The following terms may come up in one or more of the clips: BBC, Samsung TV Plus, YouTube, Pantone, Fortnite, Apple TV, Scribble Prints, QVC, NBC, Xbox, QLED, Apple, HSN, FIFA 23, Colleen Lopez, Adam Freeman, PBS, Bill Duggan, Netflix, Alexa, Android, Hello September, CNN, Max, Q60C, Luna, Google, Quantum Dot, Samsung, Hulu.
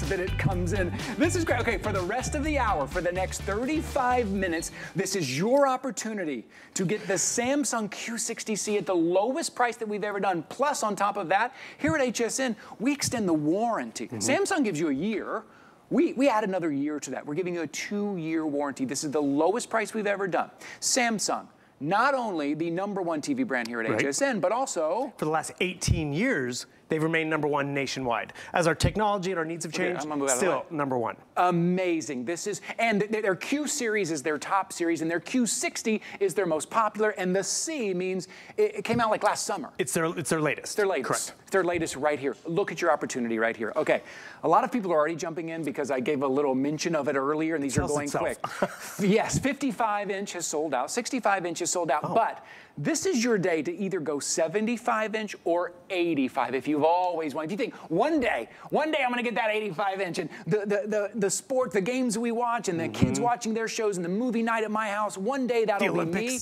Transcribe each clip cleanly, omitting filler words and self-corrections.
box that it comes in. This is great. Okay, for the rest of the hour, for the next 35 minutes, this is your opportunity to get the Samsung Q60C at the lowest price that we've ever done. Plus, on top of that, here at HSN, we extend the warranty. Mm-hmm. Samsung gives you a year. We add another year to that. We're giving you a 2-year warranty. This is the lowest price we've ever done. Samsung, not only the #1 TV brand here at HSN, but also... For the last 18 years, they've remained #1 nationwide. As our technology and our needs have changed, still #1. Amazing. This is, and their Q series is their top series, and their Q60 is their most popular, and the C means it came out like last summer. It's their latest. Their latest. Correct. It's their latest right here. Look at your opportunity right here. Okay. A lot of people are already jumping in because I gave a little mention of it earlier, and these are going quick. Yes, 55-inch has sold out. 65-inch has sold out, but this is your day to either go 75-inch or 85 if you've always wanted. If you think, one day I'm gonna get that 85-inch, and the sport, the games we watch, and the kids watching their shows, and the movie night at my house, one day that'll be me.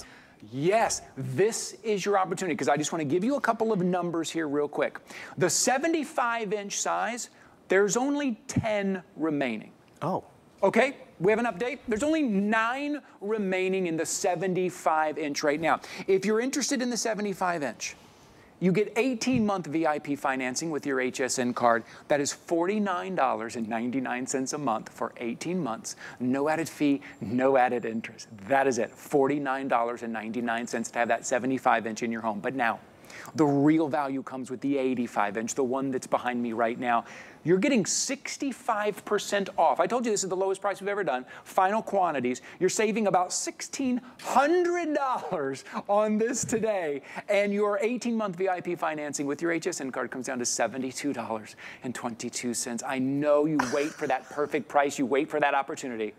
Yes, this is your opportunity, because I just wanna give you a couple of numbers here real quick. The 75-inch size, there's only 10 remaining. Oh. Okay, we have an update. There's only 9 remaining in the 75-inch right now. If you're interested in the 75-inch, you get 18-month VIP financing with your HSN card. That is $49.99 a month for 18 months. No added fee, no added interest. That is it, $49.99 to have that 75-inch in your home. But now, the real value comes with the 85-inch, the one that's behind me right now. You're getting 65% off. I told you this is the lowest price we've ever done. Final quantities. You're saving about $1,600 on this today. And your 18-month VIP financing with your HSN card comes down to $72.22. I know you wait for that perfect price. You wait for that opportunity.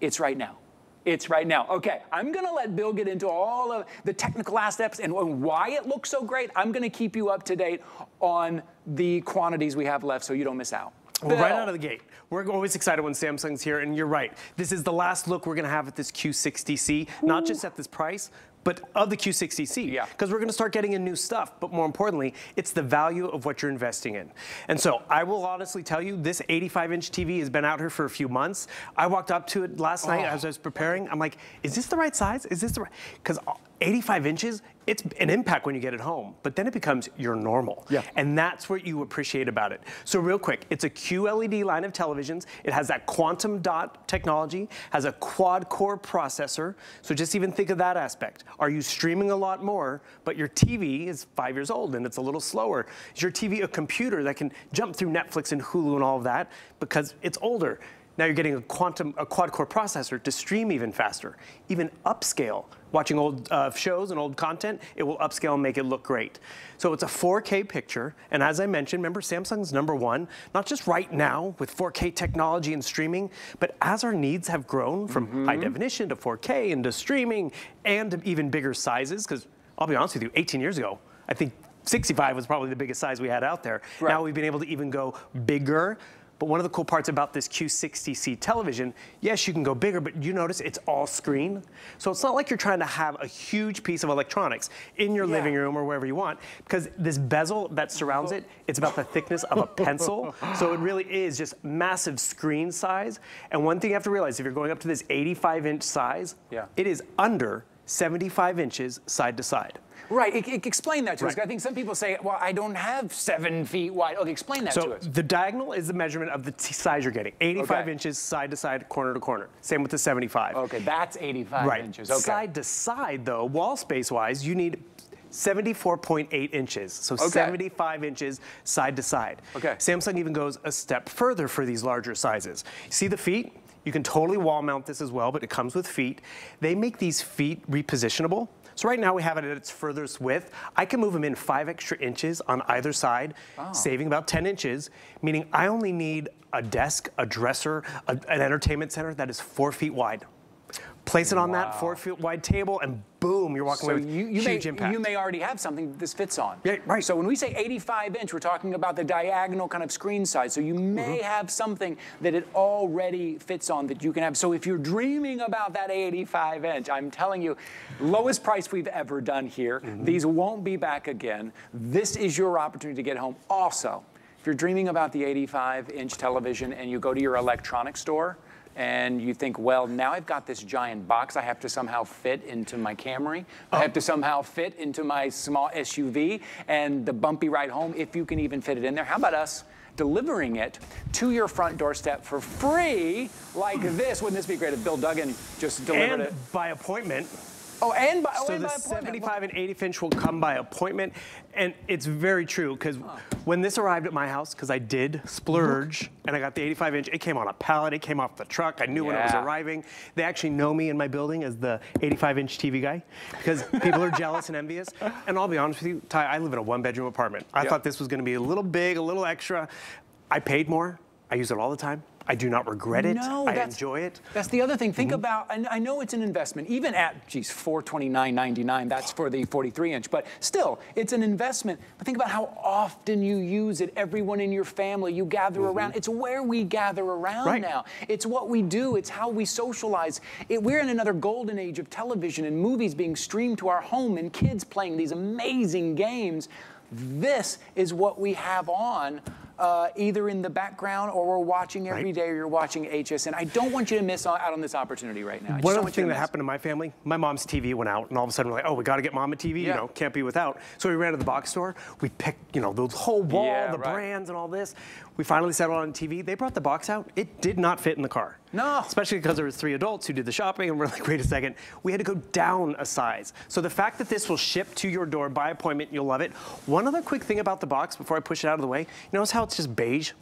It's right now. It's right now. Okay, I'm gonna let Bill get into all of the technical aspects and why it looks so great. I'm gonna keep you up to date on the quantities we have left so you don't miss out. Well, right out of the gate, we're always excited when Samsung's here, and you're right. This is the last look we're gonna have at this Q60C, not just at this price, but of the Q60C, because we're gonna start getting in new stuff, but more importantly, it's the value of what you're investing in. And so I will honestly tell you, this 85-inch TV has been out here for a few months. I walked up to it last night as I was preparing. I'm like, is this the right size? Is this the right? Because 85 inches, it's an impact when you get it home, but then it becomes your normal. Yeah. And that's what you appreciate about it. So real quick, it's a QLED line of televisions. It has that quantum dot technology, has a quad-core processor. So just even think of that aspect. Are you streaming a lot more, but your TV is 5 years old and it's a little slower? Is your TV a computer that can jump through Netflix and Hulu and all of that because it's older? Now you're getting a quad-core processor to stream even faster, even upscale. Watching old shows and old content, it will upscale and make it look great. So it's a 4K picture, and as I mentioned, remember Samsung's #1, not just right now with 4K technology and streaming, but as our needs have grown from high definition to 4K and to streaming and to even bigger sizes, because I'll be honest with you, 18 years ago, I think 65 was probably the biggest size we had out there. Right. Now we've been able to even go bigger. But one of the cool parts about this Q60C television, yes, you can go bigger, but you notice it's all screen. So it's not like you're trying to have a huge piece of electronics in your living room or wherever you want, because this bezel that surrounds it, it's about the thickness of a pencil. So it really is just massive screen size. And one thing you have to realize, if you're going up to this 85-inch size, it is under 75 inches side to side. Right, explain that to us. I think some people say, well, I don't have 7 feet wide. Okay, explain that to us. So the diagonal is the measurement of the size you're getting. 85 inches, side to side, corner to corner. Same with the 75. Okay, that's 85 inches. Okay. Side to side, though, wall space-wise, you need 74.8 inches. So 75 inches side to side. Okay. Samsung even goes a step further for these larger sizes. See the feet? You can totally wall mount this as well, but it comes with feet. They make these feet repositionable. So right now we have it at its furthest width. I can move them in 5 extra inches on either side, saving about 10 inches, meaning I only need a desk, a dresser, an entertainment center that is 4 feet wide. Place it on that 4 foot wide table and boom, you're walking away with huge impact. You may already have something this fits on. Yeah, right. So when we say 85 inch, we're talking about the diagonal kind of screen size. So you may have something that it already fits on that you can have. So if you're dreaming about that 85 inch, I'm telling you, lowest price we've ever done here. These won't be back again. This is your opportunity to get home. Also, if you're dreaming about the 85-inch television and you go to your electronics store and you think, well, now I've got this giant box I have to somehow fit into my Camry. I have to somehow fit into my small SUV and the bumpy ride home, if you can even fit it in there. How about us delivering it to your front doorstep for free like this? Wouldn't this be great if Bill Duggan just delivered it? And by appointment. Oh, and by appointment. So the 75 and 80-inch will come by appointment. And it's very true, because when this arrived at my house, because I did splurge, and I got the 85-inch, it came on a pallet, it came off the truck, I knew when it was arriving. They actually know me in my building as the 85-inch TV guy, because people are jealous and envious. And I'll be honest with you, Ty, I live in a one-bedroom apartment. I thought this was going to be a little big, a little extra. I paid more. I use it all the time. I do not regret it. No, I enjoy it. That's the other thing. Think about, and I know it's an investment, even at, geez, $429.99, that's for the 43-inch, but still, it's an investment. But think about how often you use it. Everyone in your family, you gather around. It's where we gather around now. It's what we do. It's how we socialize. We're in another golden age of television and movies being streamed to our home and kids playing these amazing games. This is what we have on either in the background or we're watching every day, or you're watching HSN. I don't want you to miss out on this opportunity right now. One other thing that happened to my family, my mom's TV went out, and all of a sudden we're like, oh, we gotta get mom a TV, you know, can't be without. So we ran to the box store, we picked, you know, the whole wall, the brands and all this. We finally settled on TV, they brought the box out, it did not fit in the car. No. Especially because there was 3 adults who did the shopping, and we're like, wait a second, we had to go down a size. So the fact that this will ship to your door by appointment, you'll love it. One other quick thing about the box before I push it out of the way, you notice how it's just beige?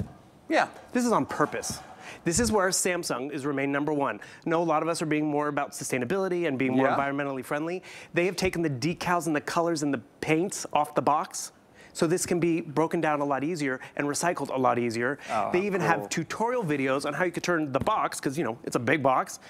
Yeah. This is on purpose. This is where Samsung is remain #1. I know a lot of us are being more about sustainability and being more environmentally friendly. They have taken the decals and the colors and the paints off the box. So this can be broken down a lot easier and recycled a lot easier. Oh, they even have tutorial videos on how you could turn the box, because you know, it's a big box,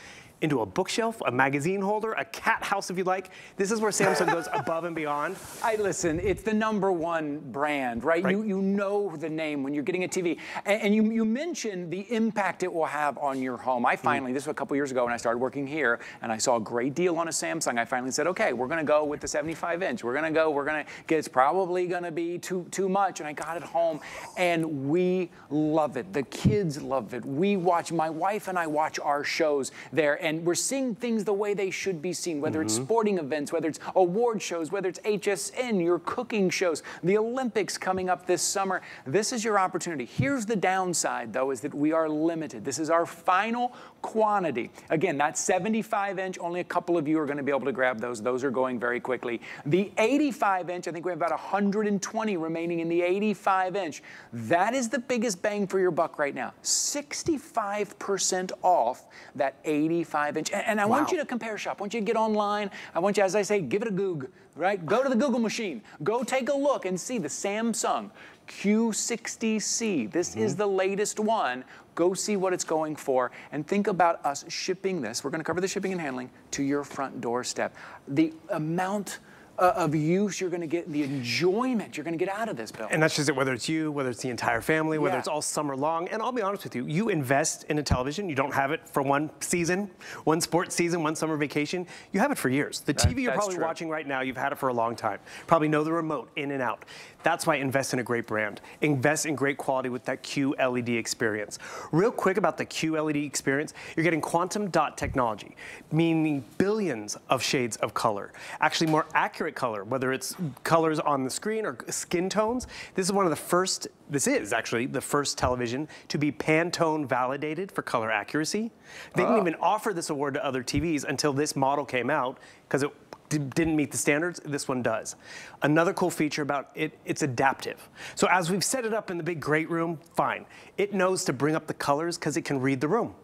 into a bookshelf, a magazine holder, a cat house if you like. This is where Samsung goes above and beyond. Listen, it's the #1 brand, right? You know the name when you're getting a TV. And you mentioned the impact it will have on your home. I finally, this was a couple years ago when I started working here, and I saw a great deal on a Samsung. I finally said, okay, we're gonna go with the 75-inch. We're gonna get, it's probably gonna be too much, and I got it home. And we love it, the kids love it. We watch, my wife and I watch our shows there, and we're seeing things the way they should be seen, whether it's sporting events, whether it's award shows, whether it's HSN, your cooking shows, the Olympics coming up this summer. This is your opportunity. Here's the downside, though, is that we are limited. This is our final quantity. Again, that 75-inch, only a couple of you are going to be able to grab those. Those are going very quickly. The 85-inch, I think we have about 120 remaining in the 85-inch. That is the biggest bang for your buck right now. 65% off that 85-inch. And I want you to compare shop. I want you to get online. I want you, as I say, give it a Goog, right? Go to the Google machine. Go take a look and see the Samsung Q60C. This is the latest one. Go see what it's going for and think about us shipping this. We're going to cover the shipping and handling to your front doorstep. The amount of use you're going to get, the enjoyment you're going to get out of this, Bill. And that's just it, whether it's you, whether it's the entire family, whether it's all summer long. And I'll be honest with you, you invest in a television, you don't have it for one season, one sports season, one summer vacation, you have it for years. The TV you're probably watching right now, you've had it for a long time. Probably know the remote in and out. That's why invest in a great brand. Invest in great quality with that QLED experience. Real quick about the QLED experience, you're getting quantum dot technology, meaning billions of shades of color, actually more accurate color, whether it's colors on the screen or skin tones. This is one of the first, this is actually the first television to be Pantone validated for color accuracy. They didn't even offer this award to other TVs until this model came out, because it didn't meet the standards. This one does. Another cool feature about it, it's adaptive. So as we've set it up in the big great room, fine. It knows to bring up the colors because it can read the room.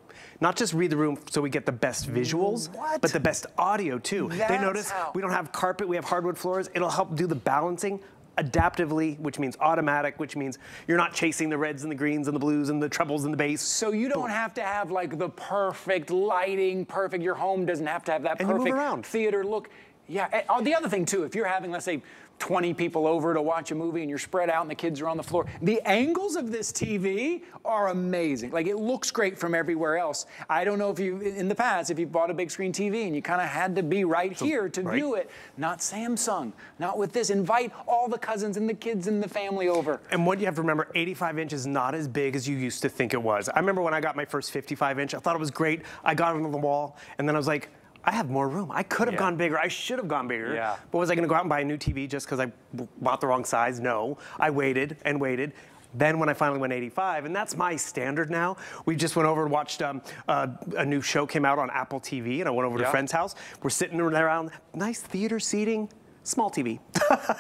Not just read the room so we get the best visuals, but the best audio too. They notice we don't have carpet, we have hardwood floors. It'll help do the balancing adaptively, which means automatic, which means you're not chasing the reds and the greens and the blues and the trebles and the bass. So you don't have to have like the perfect lighting, perfect, your home doesn't have to have that perfect theater look. Yeah, and the other thing too, if you're having, let's say, 20 people over to watch a movie and you're spread out and the kids are on the floor. The angles of this TV are amazing. Like, it looks great from everywhere else. I don't know if you, in the past, if you bought a big screen TV and you kind of had to be right here to do it. Not Samsung, not with this. Invite all the cousins and the kids and the family over. And what you have to remember, 85 inches is not as big as you used to think it was. I remember when I got my first 55 inch, I thought it was great. I got it on the wall and then I was like, I have more room. I could have gone bigger. I should have gone bigger. Yeah. But was I going to go out and buy a new TV just because I bought the wrong size? No. I waited and waited. Then when I finally went 85, and that's my standard now. We just went over and watched a new show came out on Apple TV, and I went over to a friend's house. We're sitting around, nice theater seating. Small TV.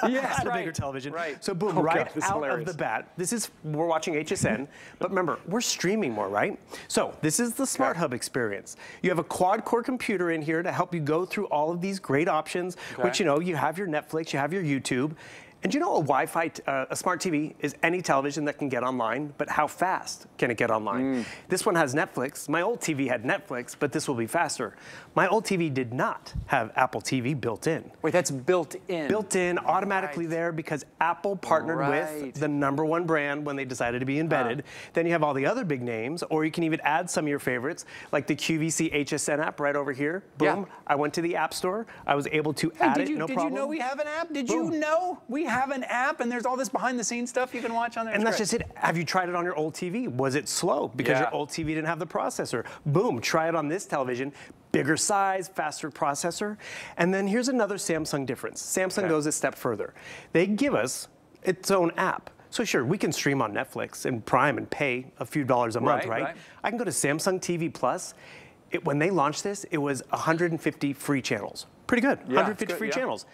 Yes, a bigger television. Right. So boom, right out of the bat. This is, we're watching HSN, but remember, we're streaming more, right? So this is the Smart Hub experience. You have a quad-core computer in here to help you go through all of these great options, which, you know, you have your Netflix, you have your YouTube, and you know, a Wi-Fi, a smart TV is any television that can get online, but how fast can it get online? Mm. This one has Netflix. My old TV had Netflix, but this will be faster. My old TV did not have Apple TV built in. Wait, that's built in? Built in, automatically there, because Apple partnered with the #1 brand when they decided to be embedded. Then you have all the other big names, or you can even add some of your favorites, like the QVC HSN app right over here. Boom, I went to the App Store. I was able to add it, no problem. Did you know we have an app? Did you know we have an app, and there's all this behind the scenes stuff you can watch on there? And that's just it. Have you tried it on your old TV? Was it slow because your old TV didn't have the processor? Boom, try it on this television. Bigger size, faster processor. And then here's another Samsung difference. Samsung goes a step further. They give us its own app. So sure, we can stream on Netflix and Prime and pay a few dollars a month, right? I can go to Samsung TV Plus. When they launched this, it was 150 free channels. Pretty good, yeah, 150 free channels.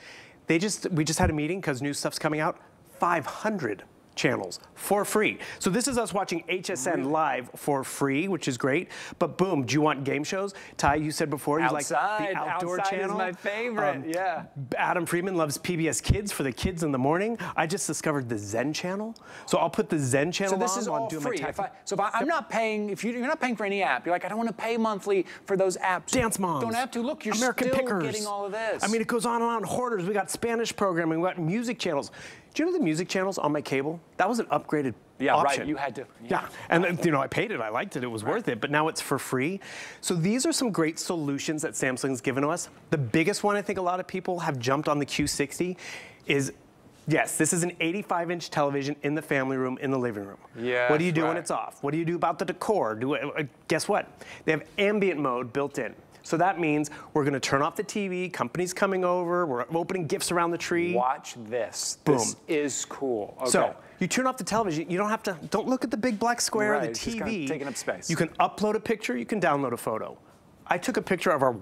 We just had a meeting because new stuff's coming out, 500 channels for free. So this is us watching HSN live for free, which is great. But boom, do you want game shows? Ty, you said before, you like the outdoor channel. Outside is my favorite, yeah. Adam Freeman loves PBS Kids for the kids in the morning. I just discovered the Zen channel. So I'll put the Zen channel on. So this is all free. So I'm not paying, if you're not paying for any app, you're like, I don't want to pay monthly for those apps. Dance Moms. Don't have to. Look, you're American still Pickers. Getting all of this. I mean, it goes on and on. Hoarders, we got Spanish programming, we got music channels. Do you know the music channels on my cable? That was an upgraded option. You had to. Yeah, and you know, I paid it, I liked it, it was worth it, but now it's for free. So these are some great solutions that Samsung's given to us. The biggest one, I think a lot of people have jumped on the Q60, is, yes, this is an 85-inch television in the family room, in the living room. Yeah. What do you do when it's off? What do you do about the decor? Guess what? They have ambient mode built in. So that means we're going to turn off the TV, company's coming over, we're opening gifts around the tree. Watch this. Boom. This is cool. Okay. So you turn off the television, you don't look at the big black square of the TV. It's just kind of taking up space. You can upload a picture, you can download a photo. I took a picture of our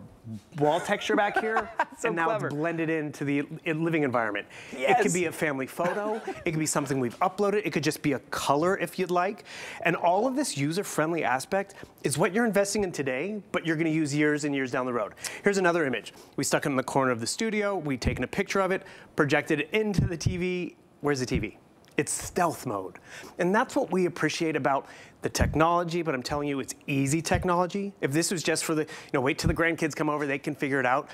wall texture back here, and now it's blended into the living environment. Yes. It could be a family photo, it could be something we've uploaded, it could just be a color if you'd like. And all of this user-friendly aspect is what you're investing in today, but you're gonna use years and years down the road. Here's another image. We stuck it in the corner of the studio, we've taken a picture of it, projected it into the TV. Where's the TV? It's stealth mode. And that's what we appreciate about the technology, but I'm telling you, it's easy technology. If this was just for the, you know, wait till the grandkids come over, they can figure it out.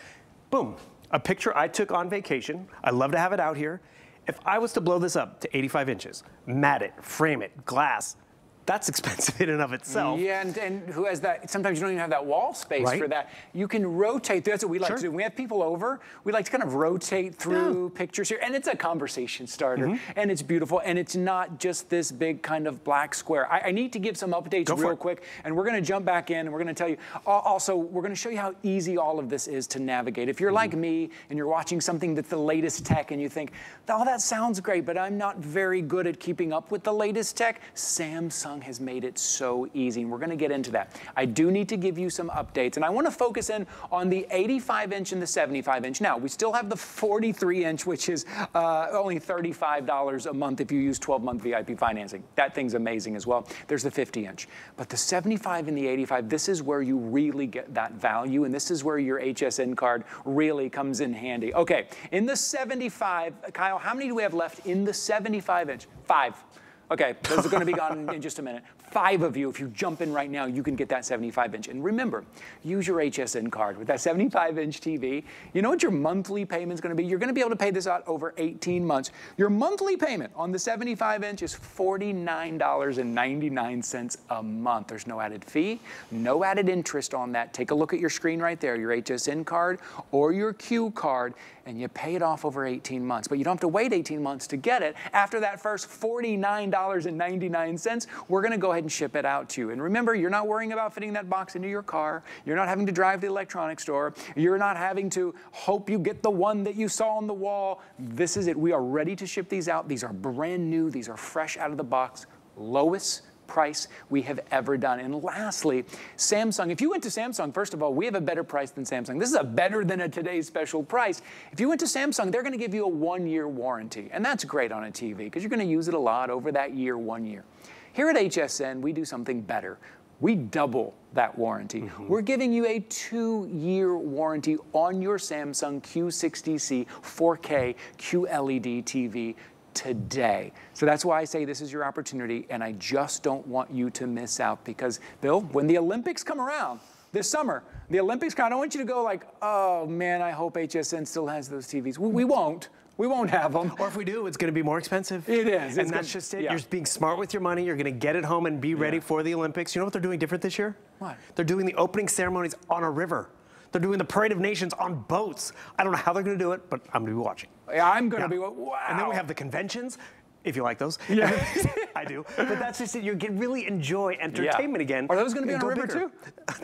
Boom, a picture I took on vacation. I love to have it out here. If I was to blow this up to 85 inches, mat it, frame it, glass, that's expensive in and of itself. Yeah, and who has that? Sometimes you don't even have that wall space for that. You can rotate. That's what we like to do. When we have people over, we like to kind of rotate through pictures here. And it's a conversation starter. And it's beautiful. And it's not just this big kind of black square. I need to give some updates real quick. And we're going to jump back in. And we're going to tell you. Also, we're going to show you how easy all of this is to navigate. If you're like me and you're watching something that's the latest tech and you think, oh, that sounds great, but I'm not very good at keeping up with the latest tech, Samsung has made it so easy, and we're going to get into that. I do need to give you some updates, and I want to focus in on the 85-inch and the 75-inch. Now, we still have the 43-inch, which is only $35 a month if you use 12-month VIP financing. That thing's amazing as well. There's the 50-inch. But the 75 and the 85, this is where you really get that value, and this is where your HSN card really comes in handy. Okay, in the 75, Kyle, how many do we have left in the 75-inch? 5. Okay, those are going to be gone in just a minute. 5 of you, if you jump in right now, you can get that 75-inch. And remember, use your HSN card with that 75-inch TV. You know what your monthly payment's gonna be? You're gonna be able to pay this out over 18 months. Your monthly payment on the 75-inch is $49.99 a month. There's no added fee, no added interest on that. Take a look at your screen right there, your HSN card or your Q card, and you pay it off over 18 months. But you don't have to wait 18 months to get it. After that first $49.99, we're gonna go ahead and ship it out to you. And remember, you're not worrying about fitting that box into your car. You're not having to drive to the electronics store. You're not having to hope you get the one that you saw on the wall. This is it. We are ready to ship these out. These are brand new. These are fresh out of the box. Lowest price we have ever done. And lastly, Samsung. If you went to Samsung, first of all, we have a better price than Samsung. This is a better than a today's special price. If you went to Samsung, they're gonna give you a 1-year warranty. And that's great on a TV because you're gonna use it a lot over that year, 1 year. Here at HSN, we do something better. We double that warranty. We're giving you a 2-year warranty on your Samsung Q60C 4K QLED TV today. So that's why I say this is your opportunity, and I just don't want you to miss out because, Bill, when the Olympics come around this summer, the Olympics come, I don't want you to go like, oh man, I hope HSN still has those TVs. We won't. We won't have them. Or if we do, it's going to be more expensive. It is. And that's just it. Yeah. You're being smart with your money. You're going to get it home and be ready for the Olympics. You know what they're doing different this year? What? They're doing the opening ceremonies on a river. They're doing the Parade of Nations on boats. I don't know how they're going to do it, but I'm going to be watching. Yeah, I'm going to be watching. Wow. And then we have the conventions, if you like those. Yeah. I do. But that's just it. You can really enjoy entertainment again. Are those going to be on a river too?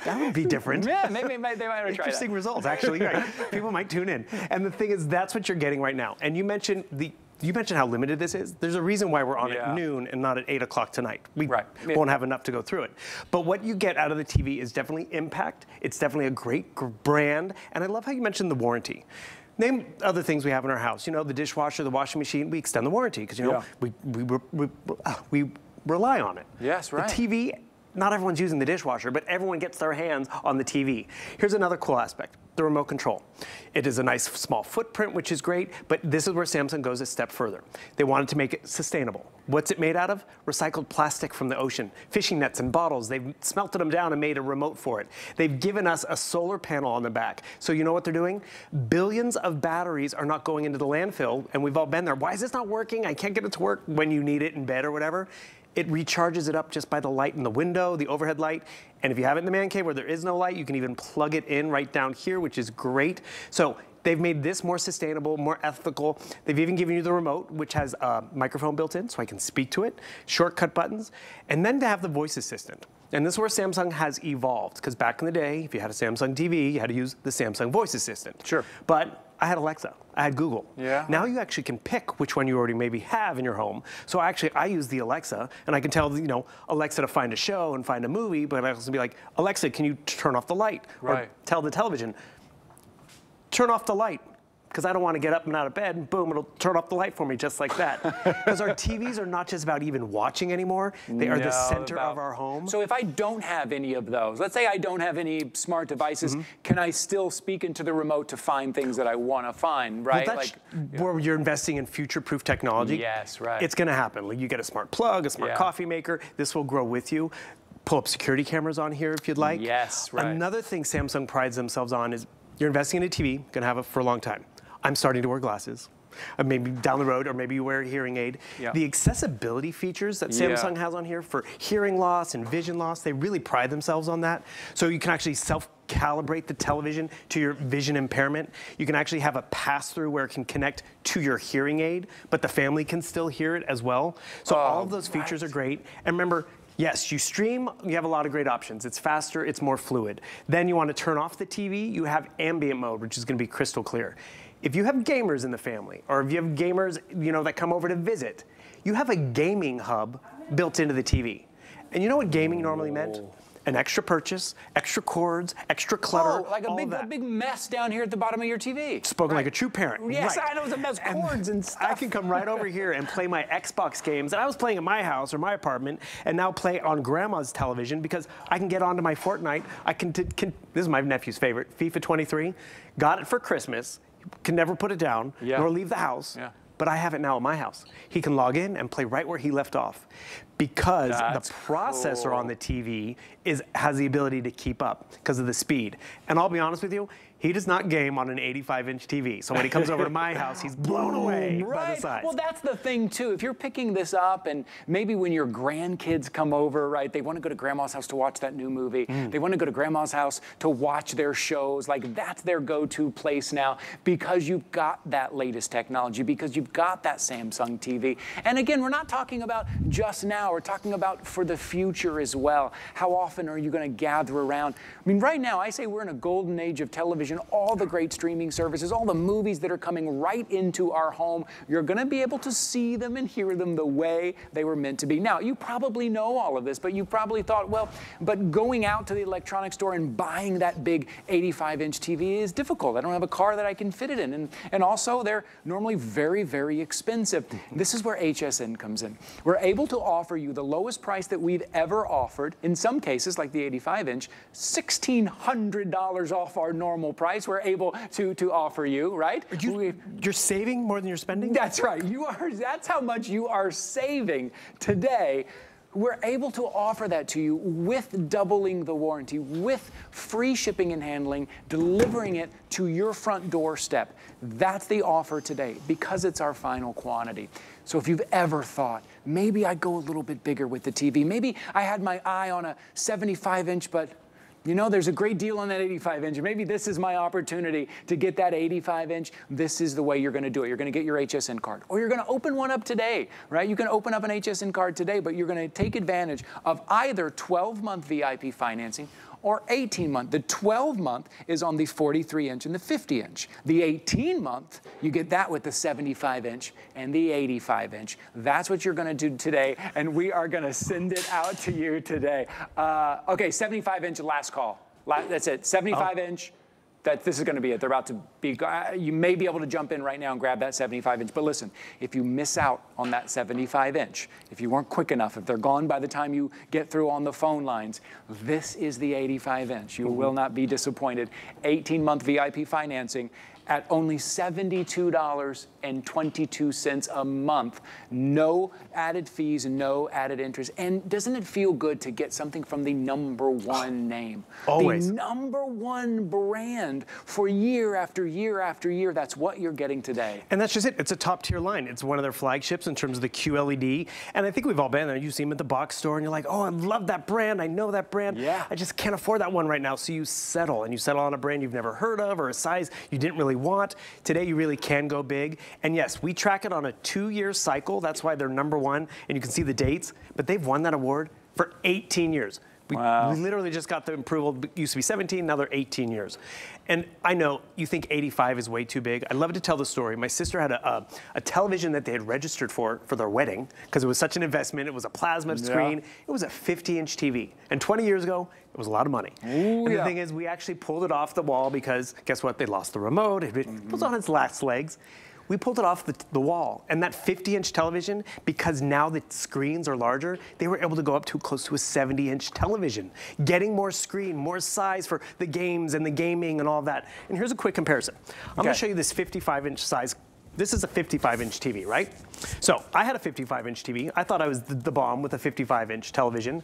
That would be different. Yeah, maybe they might try that. Interesting results, actually. Right. People might tune in. And the thing is, that's what you're getting right now. And you mentioned the... You mentioned how limited this is. There's a reason why we're on at noon and not at 8 o'clock tonight. We won't have enough to go through it. But what you get out of the TV is definitely impact. It's definitely a great brand. And I love how you mentioned the warranty. Name other things we have in our house. You know, the dishwasher, the washing machine, we extend the warranty because, you know, we rely on it. Yes, right. The TV, not everyone's using the dishwasher, but everyone gets their hands on the TV. Here's another cool aspect. The remote control. It is a nice small footprint, which is great, but this is where Samsung goes a step further. They wanted to make it sustainable. What's it made out of? Recycled plastic from the ocean, fishing nets and bottles. They've smelted them down and made a remote for it. They've given us a solar panel on the back. So you know what they're doing? Billions of batteries are not going into the landfill, and we've all been there. Why is this not working? I can't get it to work when you need it in bed or whatever. It recharges it up just by the light in the window, the overhead light. And if you have it in the man cave where there is no light, you can even plug it in right down here, which is great. So they've made this more sustainable, more ethical. They've even given you the remote, which has a microphone built in, so I can speak to it, shortcut buttons, and then to have the voice assistant. And this is where Samsung has evolved, because back in the day, if you had a Samsung TV, you had to use the Samsung voice assistant. Sure. But I had Alexa, I had Google. Yeah. Now you actually can pick which one you already maybe have in your home. So actually I use the Alexa, and I can tell, you know, Alexa to find a show and find a movie, but I also be like, Alexa, can you turn off the light? Right. Or tell the television, turn off the light, because I don't want to get up and out of bed, and boom, it'll turn off the light for me just like that. Because our TVs are not just about even watching anymore, they are the center of our home. So if I don't have any of those, let's say I don't have any smart devices, can I still speak into the remote to find things that I want to find, right? Well, that's where you're investing in future-proof technology. Yes, right. It's going to happen. Like you get a smart plug, a smart coffee maker, this will grow with you. Pull up security cameras on here if you'd like. Yes, right. Another thing Samsung prides themselves on is you're investing in a TV, going to have it for a long time. I'm starting to wear glasses, maybe down the road, or maybe you wear a hearing aid. Yeah. The accessibility features that Samsung has on here for hearing loss and vision loss, they really pride themselves on that. So you can actually self-calibrate the television to your vision impairment. You can actually have a pass-through where it can connect to your hearing aid, but the family can still hear it as well. So all of those features are great. And remember, yes, you stream, you have a lot of great options. It's faster, it's more fluid. Then you want to turn off the TV, you have ambient mode, which is going to be crystal clear. If you have gamers in the family, or if you have gamers, you know, that come over to visit, you have a gaming hub built into the TV. And you know what gaming normally meant? An extra purchase, extra cords, extra clutter, like a big mess down here at the bottom of your TV. Spoken like a true parent. Yes, I know it's a mess, cords and stuff. I can come right over here and play my Xbox games that I was playing in my house or my apartment, and now play on grandma's television because I can get onto my Fortnite. I can this is my nephew's favorite, FIFA 23. Got it for Christmas. Can never put it down, nor leave the house, but I have it now at my house. He can log in and play right where he left off. because the processor on the TV has the ability to keep up because of the speed. And I'll be honest with you, he does not game on an 85-inch TV. So when he comes over to my house, he's blown away by the size. Well, that's the thing, too. If you're picking this up, and maybe when your grandkids come over, right, they want to go to grandma's house to watch that new movie. They want to go to grandma's house to watch their shows. Like, that's their go-to place now because you've got that latest technology, because you've got that Samsung TV. And again, we're not talking about just now. We're talking about for the future as well. How often are you going to gather around? I mean, right now, I say we're in a golden age of television. All the great streaming services, all the movies that are coming right into our home, you're going to be able to see them and hear them the way they were meant to be. Now, you probably know all of this, but you probably thought, well, but going out to the electronics store and buying that big 85-inch TV is difficult. I don't have a car that I can fit it in. And also, they're normally very, very expensive. This is where HSN comes in. We're able to offer you the lowest price that we've ever offered, in some cases, like the 85-inch, $1,600 off our normal price we're able to offer you, right? You're saving more than you're spending? That's right. You are. That's how much you are saving today. We're able to offer that to you with doubling the warranty, with free shipping and handling, delivering it to your front doorstep. That's the offer today because it's our final quantity. So if you've ever thought, maybe I go a little bit bigger with the TV, maybe I had my eye on a 75-inch, but you know, there's a great deal on that 85-inch. Maybe this is my opportunity to get that 85-inch. This is the way you're going to do it. You're going to get your HSN card. Or you're going to open one up today, right? You can open up an HSN card today, but you're going to take advantage of either 12-month VIP financing or 18-month. The 12-month is on the 43-inch and the 50-inch. The 18-month, you get that with the 75-inch and the 85-inch. That's what you're going to do today, and we are going to send it out to you today. Okay, 75-inch, last call. That's it, 75-inch. This is going to be it. They're about to be, you may be able to jump in right now and grab that 75-inch. But listen, if you miss out on that 75-inch, if you weren't quick enough, if they're gone by the time you get through on the phone lines, this is the 85-inch. You will not be disappointed. 18-month VIP financing at only $72.22 a month. No added fees, no added interest. And doesn't it feel good to get something from the #1 name? Always. The #1 brand for year after year after year. That's what you're getting today. And that's just it. It's a top tier line. It's one of their flagships in terms of the QLED. And I think we've all been there. You see them at the box store and you're like, oh, I love that brand. I know that brand. Yeah. I just can't afford that one right now. So you settle. And you settle on a brand you've never heard of or a size you didn't really want. Today you really can go big. And yes, we track it on a 2-year cycle. That's why they're #1 and you can see the dates, but they've won that award for 18 years. Wow. We literally just got the approval. It used to be 17, now they're 18 years. And I know you think 85 is way too big. I love to tell the story. My sister had a television that they had registered for their wedding because it was such an investment. It was a plasma screen. It was a 50-inch TV. And 20 years ago, it was a lot of money. Ooh, and the thing is, we actually pulled it off the wall because guess what? They lost the remote. It was on its last legs. We pulled it off the wall, and that 50-inch television, because now the screens are larger, they were able to go up to close to a 70-inch television, getting more screen, more size for the games and the gaming and all that. And here's a quick comparison. I'm gonna show you this 55-inch size. This is a 55-inch TV, right? So I had a 55-inch TV. I thought I was the bomb with a 55-inch television.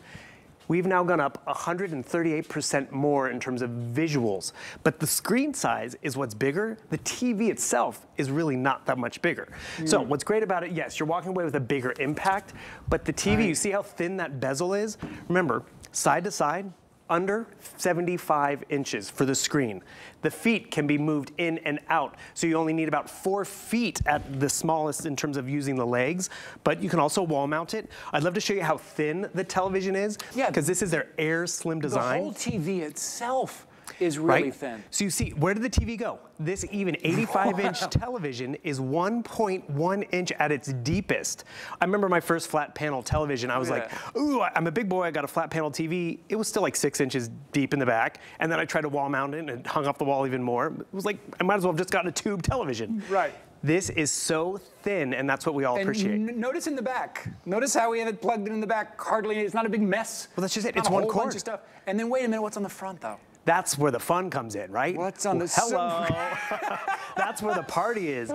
We've now gone up 138% more in terms of visuals. But the screen size is what's bigger. The TV itself is really not that much bigger. So what's great about it, yes, you're walking away with a bigger impact, but the TV, you see how thin that bezel is? Remember, side to side, under 75 inches for the screen. The feet can be moved in and out, so you only need about 4 feet at the smallest in terms of using the legs, but you can also wall mount it. I'd love to show you how thin the television is, because this is their Air Slim design. The whole TV itself is really thin. So you see, where did the TV go? This even 85-inch television is 1.1 inch at its deepest. I remember my first flat panel television. I was like, ooh, I'm a big boy. I got a flat panel TV. It was still like 6 inches deep in the back. And then I tried to wall mount it and it hung off the wall even more. It was like, I might as well have just gotten a tube television. This is so thin, and that's what we all appreciate. Notice in the back. Notice how we have it plugged in the back. Hardly, it's not a big mess. Well, that's just it. It's one cord. Bunch of stuff. And then wait a minute, what's on the front, though? That's where the fun comes in, right? What's on the Hello. That's where the party is.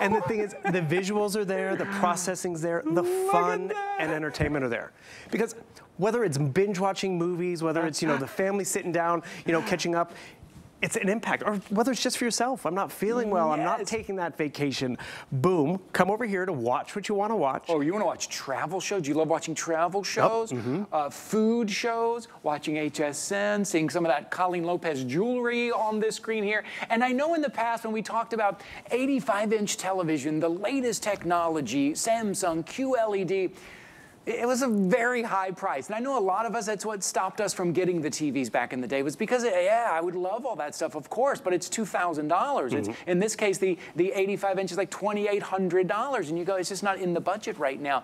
And the thing is, the visuals are there, the processing's there, the fun and entertainment are there. Because whether it's binge watching movies, whether it's, you know, the family sitting down, you know, catching up, it's an impact. Or whether it's just for yourself. I'm not feeling well. Yes. I'm not taking that vacation. Boom. Come over here to watch what you want to watch. Oh, you want to watch travel shows? Do you love watching travel shows? Nope. Mm-hmm. Food shows, watching HSN, seeing some of that Colleen Lopez jewelry on this screen here. And I know in the past when we talked about 85-inch television, the latest technology, Samsung, QLED, it was a very high price. And I know a lot of us, that's what stopped us from getting the TVs back in the day, was because, yeah, I would love all that stuff, of course, but it's $2,000. Mm-hmm. It's, in this case, the 85-inch is like $2,800. And you go, it's just not in the budget right now.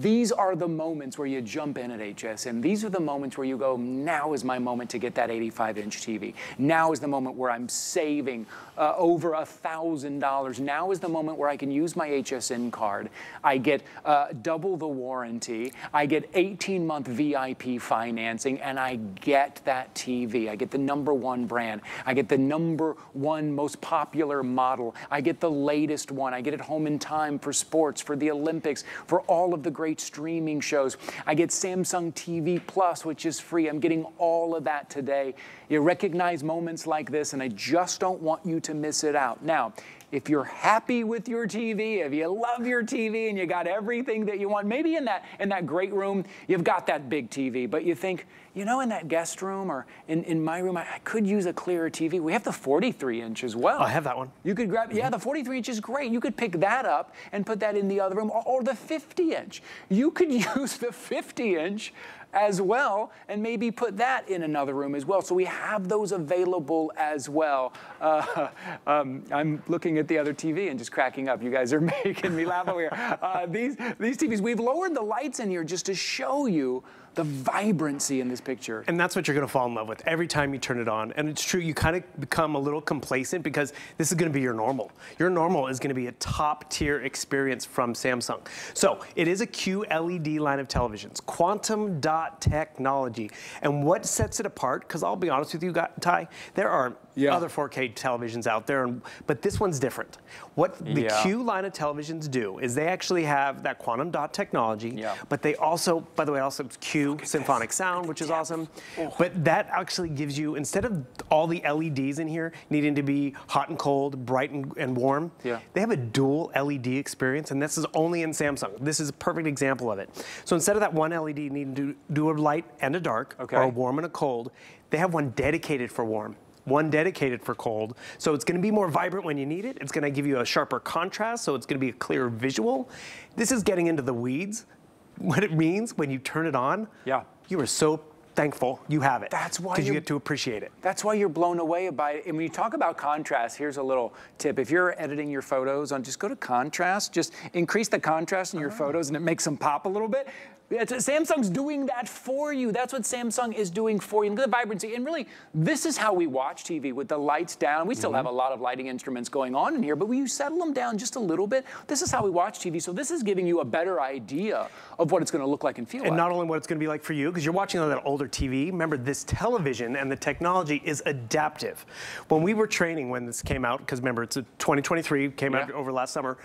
These are the moments where you jump in at HSN. These are the moments where you go, now is my moment to get that 85-inch TV. Now is the moment where I'm saving over $1,000. Now is the moment where I can use my HSN card. I get double the warranty. I get 18-month VIP financing, and I get that TV. I get the #1 brand. I get the #1 most popular model. I get the latest one. I get it home in time for sports, for the Olympics, for all of the great streaming shows. I get Samsung TV Plus, which is free. I'm getting all of that today. You recognize moments like this, and I just don't want you to miss it out. Now, if you're happy with your TV, if you love your TV and you got everything that you want, maybe in that great room, you've got that big TV, but you think, you know, in that guest room or in my room, I could use a clearer TV. We have the 43-inch as well. I have that one. You could grab, yeah, the 43-inch is great. You could pick that up and put that in the other room, or the 50-inch. You could use the 50-inch as well, and maybe put that in another room as well. So we have those available as well. I'm looking at the other TV and just cracking up. You guys are making me laugh over here. These TVs, we've lowered the lights in here just to show you the vibrancy in this picture. And that's what you're gonna fall in love with every time you turn it on. And it's true, you kind of become a little complacent because this is gonna be your normal. Your normal is gonna be a top tier experience from Samsung. So it is a QLED line of televisions, quantum dot technology. And what sets it apart, because I'll be honest with you, Ty, there are other 4K televisions out there, but this one's different. What the Q line of televisions do is they actually have that quantum dot technology, but they also, by the way, also Q symphonic sound, which is awesome. But that actually gives you, instead of all the LEDs in here needing to be hot and cold, bright and warm, they have a dual LED experience, and this is only in Samsung. This is a perfect example of it. So instead of that one LED needing to do a light and a dark, or a warm and a cold, they have one dedicated for warm, one dedicated for cold. So it's gonna be more vibrant when you need it. It's gonna give you a sharper contrast, so it's gonna be a clearer visual. This is getting into the weeds. What it means when you turn it on, you are so thankful you have it. That's why you get to appreciate it. That's why you're blown away by it. And when you talk about contrast, here's a little tip. If you're editing your photos on, just go to contrast, just increase the contrast in your photos and it makes them pop a little bit. Samsung's doing that for you. That's what Samsung is doing for you. Look at the vibrancy. And really, this is how we watch TV, with the lights down. We still have a lot of lighting instruments going on in here, but when you settle them down just a little bit, this is how we watch TV. So this is giving you a better idea of what it's going to look like and feel like. And not only what it's going to be like for you, because you're watching on that older TV. Remember, this television and the technology is adaptive. When we were training when this came out, because remember, it's a 2023, came out over last summer,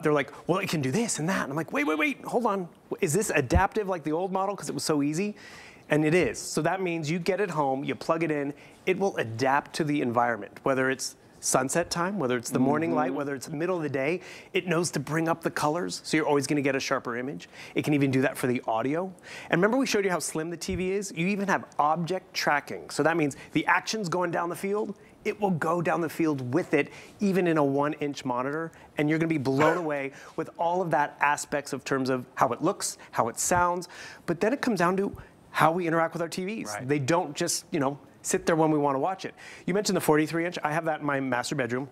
they're like, well, it can do this and that. And I'm like, wait, hold on. Is this adaptive like the old model because it was so easy? And it is. So that means you get it home, you plug it in, it will adapt to the environment, whether it's sunset time, whether it's the morning light, whether it's the middle of the day. It knows to bring up the colors, so you're always gonna get a sharper image. It can even do that for the audio. And remember we showed you how slim the TV is? You even have object tracking. So that means the action's going down the field, it will go down the field with it, even in a 1-inch monitor, and you're gonna be blown away with all of that aspects of terms of how it looks, how it sounds, but then it comes down to how we interact with our TVs. Right. They don't just, you know, sit there when we wanna watch it. You mentioned the 43-inch, I have that in my master bedroom,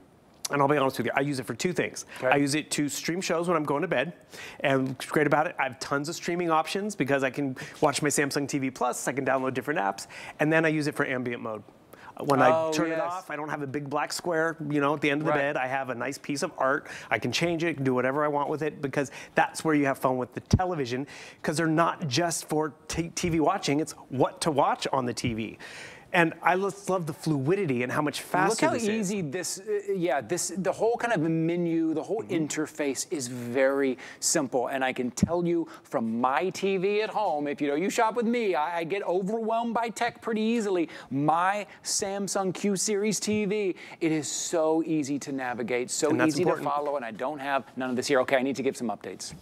and I'll be honest with you, I use it for two things. I use it to stream shows when I'm going to bed, and what's great about it, I have tons of streaming options because I can watch my Samsung TV Plus, I can download different apps, and then I use it for ambient mode. When I turn it off, I don't have a big black square, you know, at the end of the bed. I have a nice piece of art. I can change it, do whatever I want with it, because that's where you have fun with the television, because they're not just for TV watching, it's what to watch on the TV. And I just love the fluidity and how much faster this is. Look how easy this, the whole kind of menu, the whole interface is very simple. And I can tell you from my TV at home, if you know, you shop with me, I get overwhelmed by tech pretty easily. My Samsung Q Series TV, it is so easy to navigate, so easy to follow, and I don't have none of this here. Okay, I need to give some updates.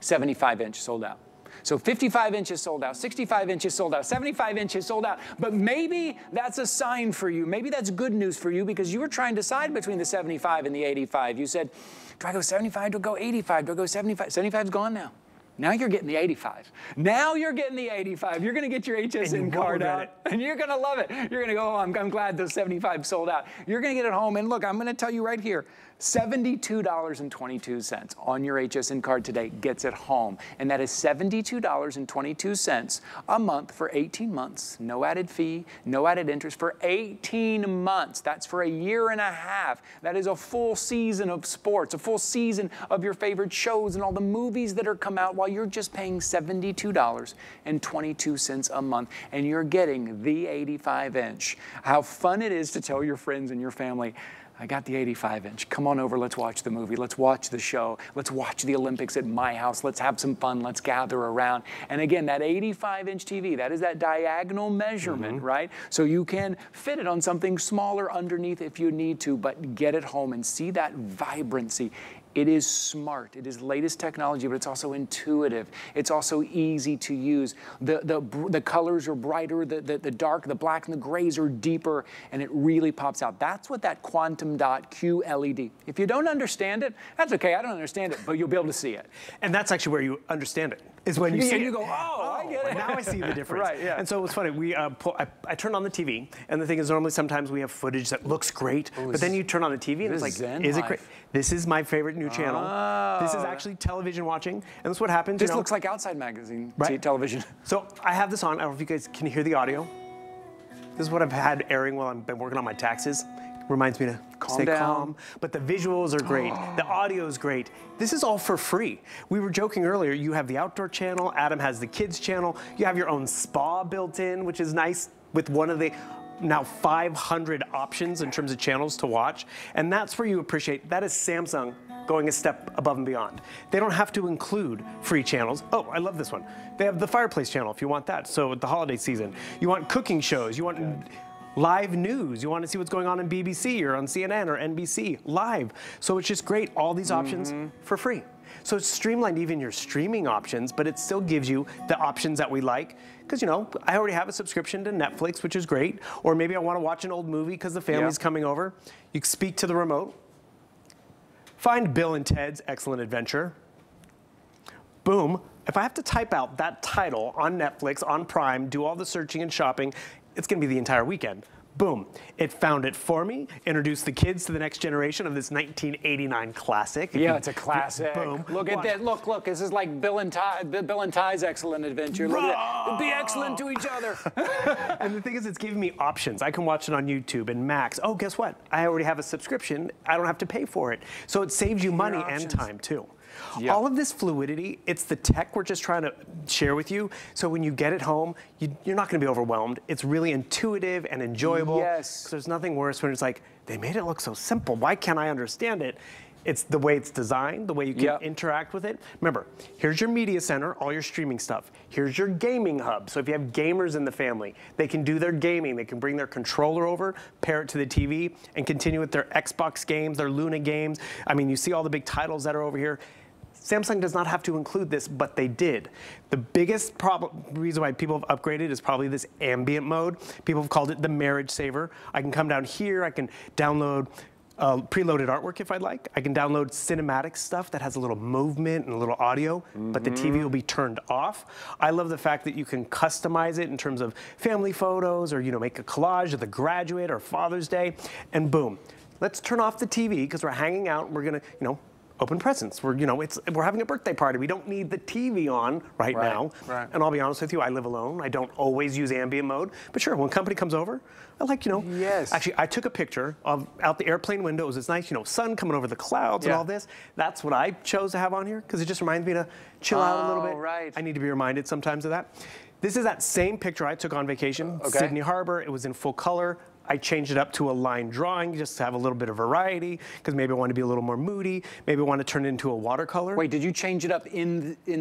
75-inch sold out. So 55 inches sold out, 65 inches sold out, 75 inches sold out. But maybe that's a sign for you. Maybe that's good news for you because you were trying to decide between the 75 and the 85. You said, do I go 75, do I go 85, do I go 75? 75's gone now. Now you're getting the 85. Now you're getting the 85. You're gonna get your HSN card out and you're gonna love it. You're gonna go, oh, I'm glad those 75 sold out. You're gonna get it home and look, I'm gonna tell you right here, $72.22 on your HSN card today gets it home. And that is $72.22 a month for 18 months. No added fee, no added interest for 18 months. That's for a year and a half. That is a full season of sports, a full season of your favorite shows and all the movies that are come out while you're just paying $72.22 a month and you're getting the 85 inch. How fun it is to tell your friends and your family, I got the 85 inch. Come on over, let's watch the movie, let's watch the show, let's watch the Olympics at my house, let's have some fun, let's gather around. And again, that 85 inch TV, that is that diagonal measurement, right? So you can fit it on something smaller underneath if you need to, but get it home and see that vibrancy. It is smart, it is latest technology, but it's also intuitive. It's also easy to use. The colors are brighter, the dark, the black and the grays are deeper, and it really pops out. That's what that quantum dot QLED. If you don't understand it, that's okay, I don't understand it, but you'll be able to see it. And that's actually where you understand it, is when you see it. You go, oh, I get it. Now I see the difference. Right, yeah. And so it was funny, I turned on the TV, and the thing is normally sometimes we have footage that looks great, but then you turn on the TV and it's like, is it great? This is my favorite new channel. This is actually television watching, and that's what happens. This looks like Outside Magazine television. So I have this on. I don't know if you guys can hear the audio. This is what I've had airing while I've been working on my taxes. Reminds me to stay calm. But the visuals are great. The audio is great. This is all for free. We were joking earlier. You have the outdoor channel. Adam has the kids channel. You have your own spa built in, which is nice with one of the now 500 options in terms of channels to watch. And that's where you appreciate, that is Samsung going a step above and beyond. They don't have to include free channels. Oh, I love this one. They have the fireplace channel if you want that. So with the holiday season, you want cooking shows, you want live news, you want to see what's going on in BBC or on CNN or NBC live. So it's just great, all these options for free. So it's streamlined even your streaming options, but it still gives you the options that we like. Because, you know, I already have a subscription to Netflix, which is great. Or maybe I want to watch an old movie because the family's coming over. You speak to the remote. Find Bill and Ted's Excellent Adventure. Boom. If I have to type out that title on Netflix, on Prime, do all the searching and shopping, it's going to be the entire weekend. Boom. It found it for me, introduced the kids to the next generation of this 1989 classic. Yeah, it's a classic. Boom. Look at that. Look, look. This is like Bill and Ty's Excellent Adventure. Look at that. Be excellent to each other. And the thing is, it's giving me options. I can watch it on YouTube and Max. Oh, guess what? I already have a subscription. I don't have to pay for it. So it saves you money and time, too. Yep. All of this fluidity, it's the tech we're just trying to share with you. So when you get it home, you're not going to be overwhelmed. It's really intuitive and enjoyable. Yes. There's nothing worse when it's like, they made it look so simple. Why can't I understand it? It's the way it's designed, the way you can interact with it. Remember, here's your media center, all your streaming stuff. Here's your gaming hub. So if you have gamers in the family, they can do their gaming. They can bring their controller over, pair it to the TV, and continue with their Xbox games, their Luna games. I mean, you see all the big titles that are over here. Samsung does not have to include this, but they did. The biggest reason why people have upgraded is probably this ambient mode. People have called it the marriage saver. I can come down here, I can download preloaded artwork if I'd like. I can download cinematic stuff that has a little movement and a little audio, but the TV will be turned off. I love the fact that you can customize it in terms of family photos or, you know, make a collage of the graduate or Father's Day, and boom. Let's turn off the TV because we're hanging out and we're gonna, you know, open presents. We're, you know, we're having a birthday party. We don't need the TV on right now. Right. And I'll be honest with you, I live alone. I don't always use ambient mode. But sure, when company comes over, I like, you know. Yes. Actually, I took a picture of out the airplane windows. It's nice, you know, sun coming over the clouds and all this. That's what I chose to have on here because it just reminds me to chill out a little bit. Right. I need to be reminded sometimes of that. This is that same picture I took on vacation, Sydney Harbor. It was in full color. I changed it up to a line drawing just to have a little bit of variety, because maybe I want to be a little more moody. Maybe I want to turn it into a watercolor. Wait, did you change it up in the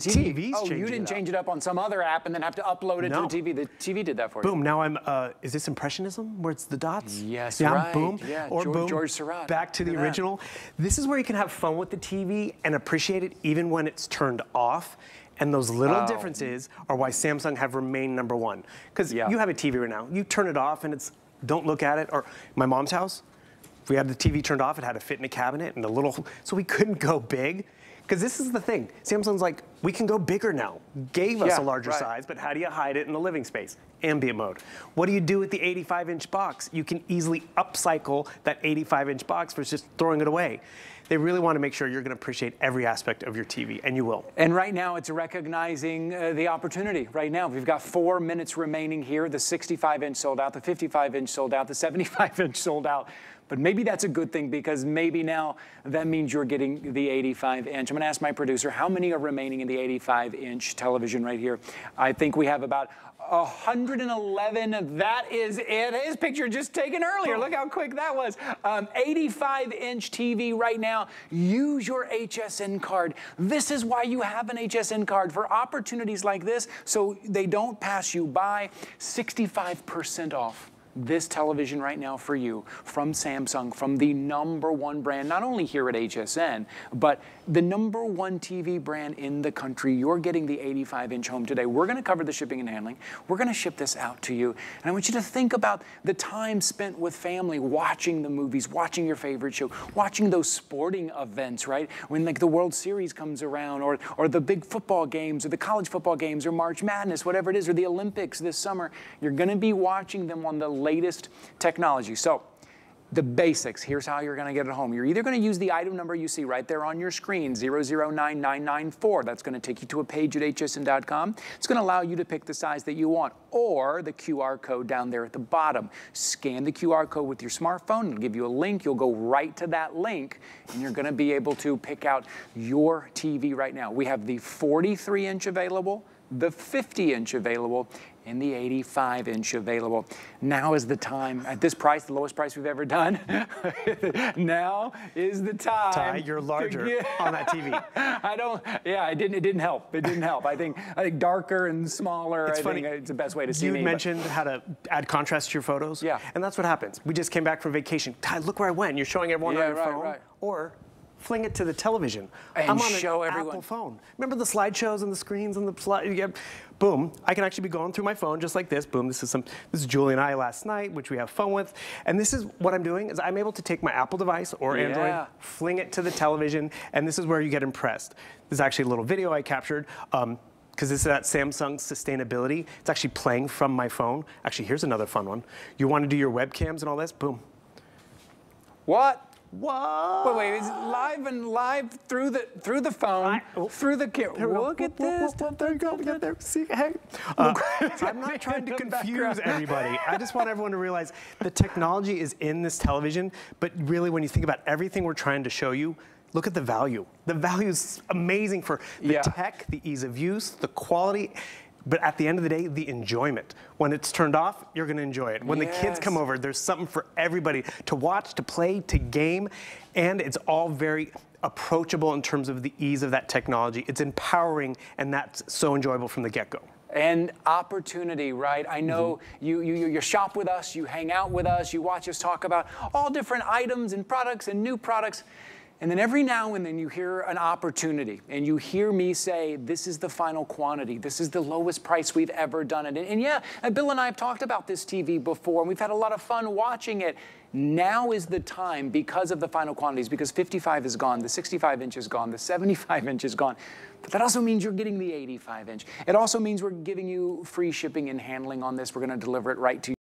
TV? The TV's changing it up. Oh, you didn't change it up on some other app and then have to upload it to the TV. The TV did that for you. Boom, now I'm, is this Impressionism, where it's the dots? Yes, right. Boom, yeah, or boom, George Surratt. Back to the original. This is where you can have fun with the TV and appreciate it even when it's turned off. And those little differences are why Samsung have remained number one. Because you have a TV right now, you turn it off and it's, don't look at it. Or my mom's house, we had the TV turned off, it had to fit in a cabinet and a little, so we couldn't go big. Because this is the thing, Samsung's like, we can go bigger now. Gave us a larger size, but how do you hide it in the living space? Ambient mode. What do you do with the 85-inch box? You can easily upcycle that 85-inch box versus just throwing it away. They really want to make sure you're going to appreciate every aspect of your TV, and you will. And right now, it's recognizing the opportunity. Right now, we've got 4 minutes remaining here. The 65-inch sold out, the 55-inch sold out, the 75-inch sold out. But maybe that's a good thing, because maybe now that means you're getting the 85-inch. I'm going to ask my producer, how many are remaining in the 85-inch television right here? I think we have about 111, that is it. His picture just taken earlier. Look how quick that was. 85-inch TV right now. Use your HSN card. This is why you have an HSN card, for opportunities like this, so they don't pass you by. 65% off this television right now for you from Samsung, from the number one brand, not only here at HSN, but the number one TV brand in the country. You're getting the 85-inch home today. We're gonna cover the shipping and handling. We're gonna ship this out to you. And I want you to think about the time spent with family, watching the movies, watching your favorite show, watching those sporting events, right? When like the World Series comes around, or the big football games, or the college football games, or March Madness, whatever it is, or the Olympics this summer, you're gonna be watching them on the latest technology. So the basics, here's how you're gonna get it home. You're either gonna use the item number you see right there on your screen, 009994. That's gonna take you to a page at hsn.com. It's gonna allow you to pick the size that you want, or the QR code down there at the bottom. Scan the QR code with your smartphone, it'll give you a link, you'll go right to that link, and you're gonna be able to pick out your TV right now. We have the 43-inch available, the 50-inch available, and the 85-inch available. Now is the time, at this price, the lowest price we've ever done, now is the time. Ty, you're larger on that TV. I don't, it didn't help, it didn't help. I think darker and smaller, I think it's the best way to see me. You mentioned how to add contrast to your photos, and that's what happens. We just came back from vacation. Ty, look where I went, you're showing everyone on your phone, or fling it to the television. And I'm on an Apple phone. Remember the slideshows and the screens and the slide? Boom, I can actually be going through my phone just like this. Boom, this is Julie and I last night, which we have fun with. And this is what I'm doing, is I'm able to take my Apple device or Android, fling it to the television, and this is where you get impressed. This is actually a little video I captured, because this is that Samsung sustainability. It's actually playing from my phone. Actually, here's another fun one. You want to do your webcams and all this, boom. What? Wait, it's live through the phone, through the camera. Look at this. There you go. We got there. See, hey. I'm not trying to confuse everybody. I just want everyone to realize the technology is in this television, but really when you think about everything we're trying to show you, look at the value. The value is amazing for the tech, the ease of use, the quality. But at the end of the day, the enjoyment. When it's turned off, you're gonna enjoy it. When the kids come over, there's something for everybody to watch, to play, to game, and it's all very approachable in terms of the ease of that technology. It's empowering, and that's so enjoyable from the get-go. And opportunity, right? I know you shop with us, you hang out with us, you watch us talk about all different items and products and new products. And then every now and then you hear an opportunity, and you hear me say, this is the final quantity. This is the lowest price we've ever done it. And yeah, Bill and I have talked about this TV before, and we've had a lot of fun watching it. Now is the time, because of the final quantities, because 55 is gone, the 65-inch is gone, the 75-inch is gone. But that also means you're getting the 85-inch. It also means we're giving you free shipping and handling on this. We're gonna deliver it right to you.